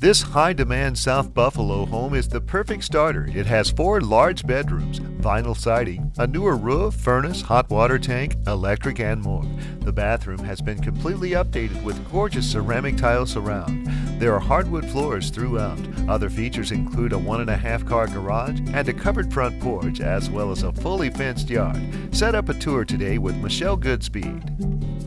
This high-demand South Buffalo home is the perfect starter. It has 4 large bedrooms, vinyl siding, a newer roof, furnace, hot water tank, electric, and more. The bathroom has been completely updated with gorgeous ceramic tile surround. There are hardwood floors throughout. Other features include a 1.5-car garage and a covered front porch, as well as a fully fenced yard. Set up a tour today with Michelle Goodspeed.